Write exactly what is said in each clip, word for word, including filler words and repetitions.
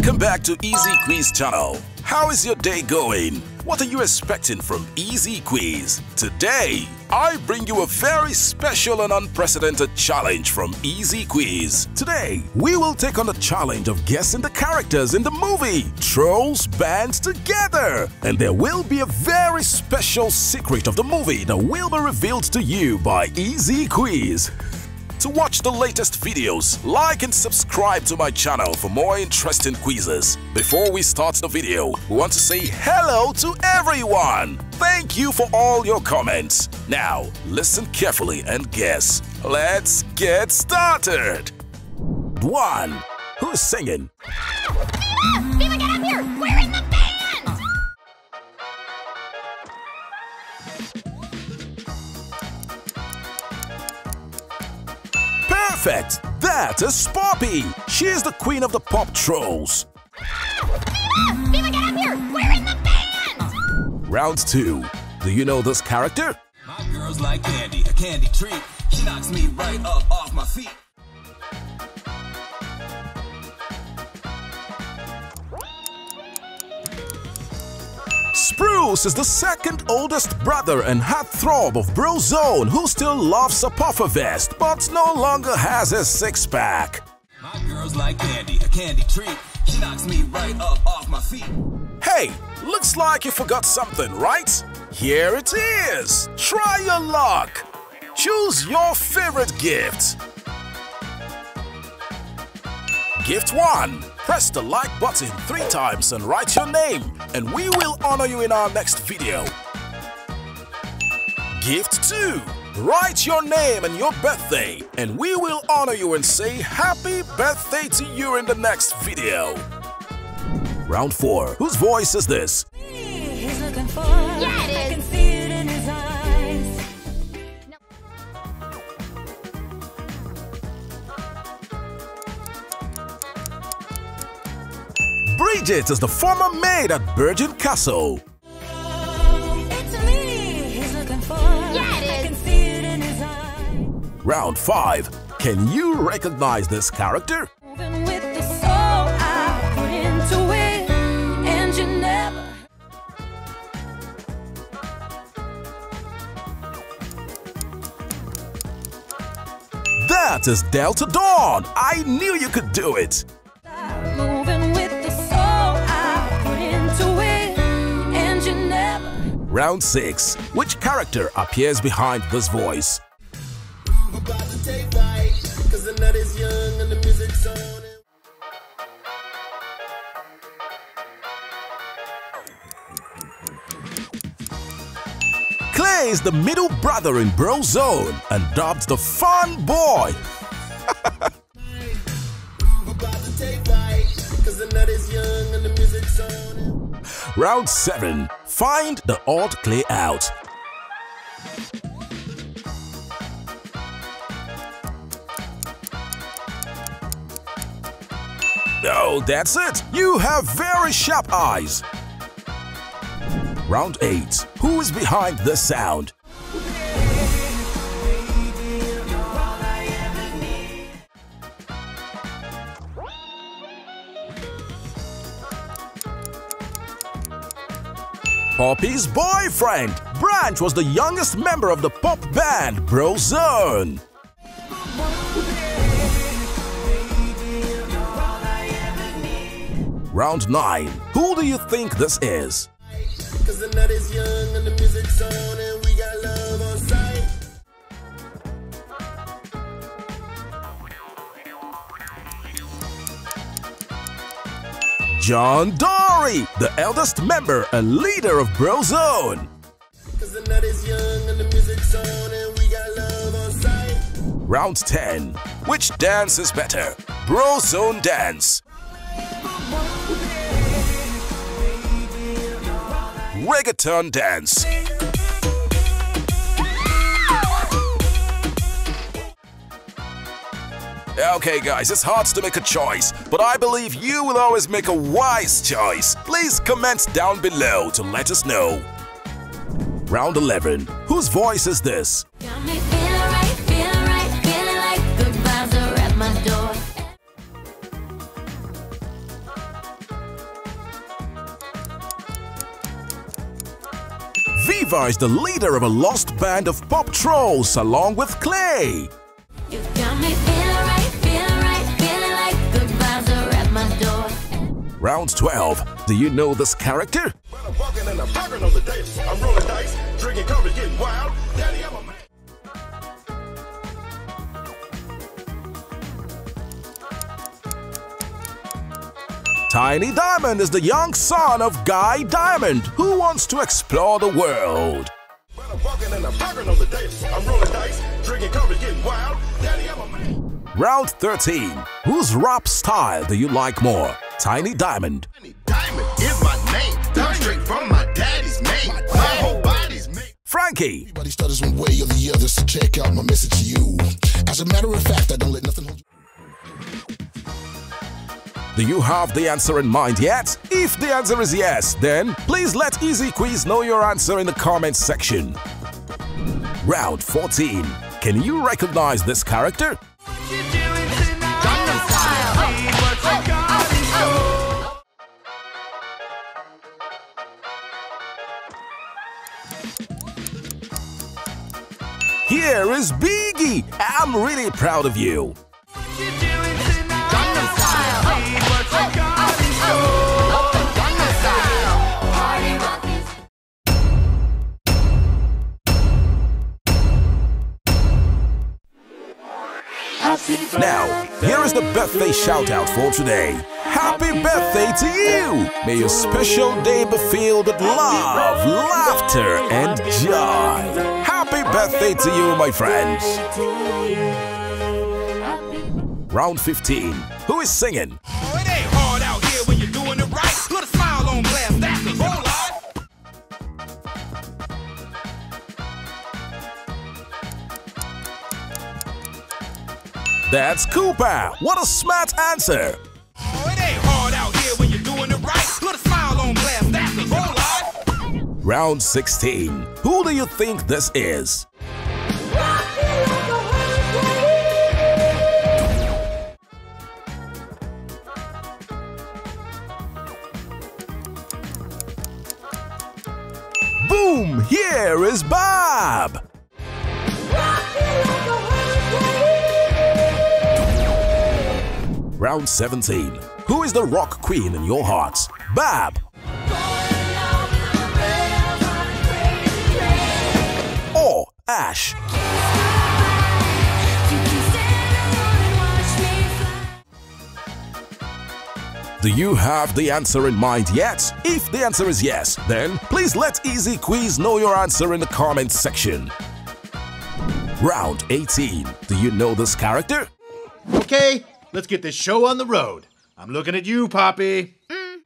Welcome back to Easy Quiz Channel. How is your day going? What are you expecting from Easy Quiz? Today, I bring you a very special and unprecedented challenge from Easy Quiz. Today, we will take on the challenge of guessing the characters in the movie Trolls Band Together. And there will be a very special secret of the movie that will be revealed to you by Easy Quiz. To watch the latest videos, like and subscribe to my channel for more interesting quizzes. Before we start the video, we want to say hello to everyone! Thank you for all your comments. Now, listen carefully and guess. Let's get started! one. Who is singing? Viva! Viva, get up here! We're in the perfect! That is Spoppy! She is the queen of the pop trolls. Viva! Viva, get up here! We're in the band! Round two. Do you know this character? My girl's like candy, a candy treat. She knocks me right up off my feet. Spruce is the second oldest brother and heartthrob of BroZone who still loves a puffer vest but no longer has his six-pack. My girl's like candy, a candy treat. She knocks me right up off my feet. Hey, looks like you forgot something, right? Here it is! Try your luck! Choose your favorite gift. Gift one. Press the like button three times and write your name, and we will honor you in our next video. Gift two. Write your name and your birthday, and we will honor you and say happy birthday to you in the next video. Round four. Whose voice is this? He's looking for, yeah, it is. I can see it in his eyes. No. Bridget is the former maid at Virgin Castle. Round five. Can you recognize this character? That is Delta Dawn! I knew you could do it! Round six. Which character appears behind this voice? Clay is the middle brother in BroZone and dubbed the Fun Boy. Round seven. Find the odd Clay out. No, that's it! You have very sharp eyes! Round eight. Who is behind this sound? Poppy's boyfriend! Branch was the youngest member of the pop band BroZone. Round nine. Who do you think this is? John Dory, the eldest member and leader of BroZone. Round ten. Which dance is better? BroZone dance, reggaeton dance. Okay guys, it's hard to make a choice, but I believe you will always make a wise choice. Please comment down below to let us know. Round eleven. Whose voice is this? Viva is the leader of a lost band of pop trolls along with Clay. You got me feeling right, feeling right, feeling like good vibes are at my door. Round twelve. Do you know this character? I'm walking and I'm talking on the dance. I'm rolling dice, drinking coffee, getting wild. Daddy, I'm a man. Tiny Diamond is the young son of Guy Diamond who wants to explore the world. Round thirteen. Whose rap style do you like more? Tiny Diamond. Tiny Diamond is my name. Down straight from my daddy's name. My whole body's made. Frankie. Everybody stutters one way or the other, so check out my message to you. As a matter of fact, I don't let nothing hold you. Do you have the answer in mind yet? If the answer is yes, then please let Easy Quiz know your answer in the comments section. Round fourteen. Can you recognize this character? Here is Biggie. I'm really proud of you. Now, here is the birthday shout out for today. Happy birthday to you! May your special day be filled with love, laughter, and joy. Happy birthday to you, my friends. Round fifteen. Who is singing? That's Koopa! What a smart answer! Round sixteen. Who do you think this is? Boom! Here is Bob! Round seventeen. Who is the rock queen in your hearts? Bob! Or Ash? Do you have the answer in mind yet? If the answer is yes, then please let Easy Quiz know your answer in the comments section. Round eighteen. Do you know this character? Okay. Let's get this show on the road. I'm looking at you, Poppy. Mm.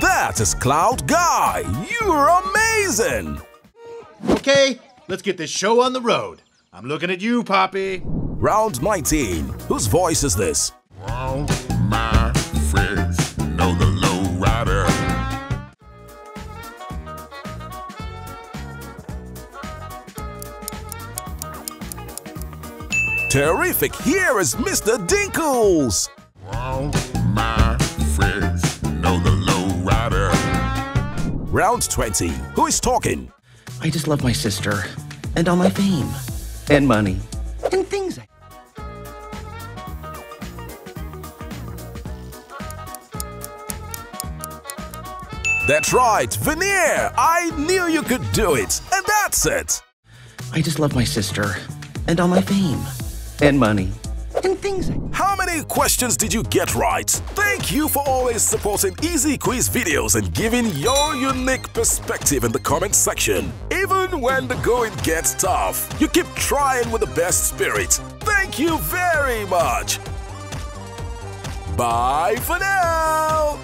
That is Cloud Guy. You're amazing. Okay, let's get this show on the road. I'm looking at you, Poppy. Round nineteen. Whose voice is this? All my friends know the low rider. Terrific! Here is Mister Dinkles! All my friends know the low rider. Round twenty. Who is talking? I just love my sister, and all my fame, and money, and things. That's right, Veneer! I knew you could do it, and that's it! I just love my sister, and all my fame. And money. And things. How many questions did you get right? Thank you for always supporting Easy Quiz videos and giving your unique perspective in the comment section. Even when the going gets tough, you keep trying with the best spirit. Thank you very much. Bye for now.